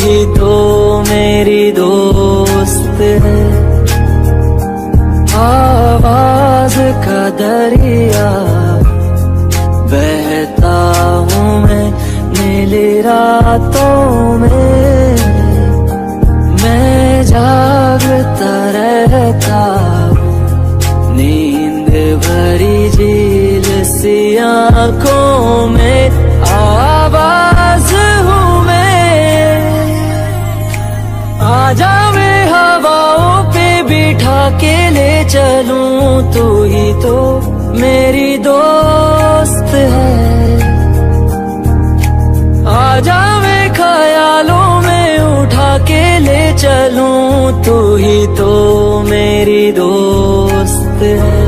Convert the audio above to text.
ही तो मेरी दोस्त है। आवाज का दरिया बहता हूँ मैं नीली रातों में, मैं जागता रहता नींद भरी झील सी आँखों में। आवाज हूँ मैं, आजा मैं हवाओं पे बिठा के ले चलूं, तू ही तो मेरी दोस्त है। आजा मैं ख्यालों में उठा के ले चलूं, तू ही तो मेरी दोस्त है।